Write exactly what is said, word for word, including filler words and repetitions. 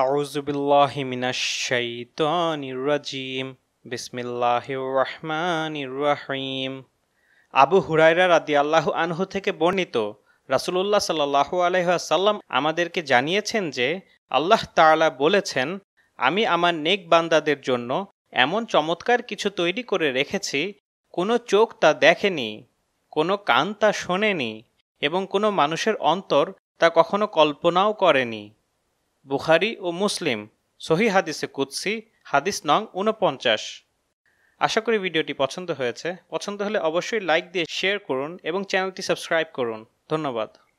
أعوذ بالله من الشيطان الرجيم بسم الله الرحمن الرحيم আবু হুরায়রা রাদিয়াল্লাহু আনহু থেকে বর্ণিত রাসূলুল্লাহ সাল্লাল্লাহু আলাইহি ওয়াসাল্লাম আমাদেরকে জানিয়েছেন যে আল্লাহ তাআলা বলেছেন আমি আমার নেক বান্দাদের জন্য এমন চমৎকার কিছু তৈরি করে রেখেছি কোনো চোখ তা দেখেনি কোনো কান তা শোনেনি এবং কোনো মানুষের অন্তর তা কখনো কল্পনাও করেনি বুখারি ও মুসলিম সহিহ হাদিসে কুদসি হাদিস নং উনপঞ্চাশ আশা করি ভিডিওটি পছন্দ হয়েছে পছন্দ হলে অবশ্যই লাইক দিয়ে শেয়ার করুন এবং চ্যানেলটি সাবস্ক্রাইব করুন ধন্যবাদ